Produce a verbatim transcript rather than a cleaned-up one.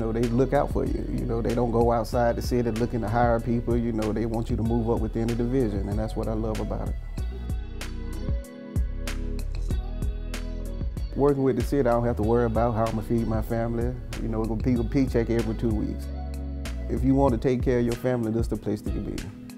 know, they look out for you. You know, they don't go outside the city looking to hire people. You know, they want you to move up within the division, and that's what I love about it. Working with the city, I don't have to worry about how I'm gonna feed my family. You know, it's gonna be a paycheck every two weeks. If you want to take care of your family, this is the place to be.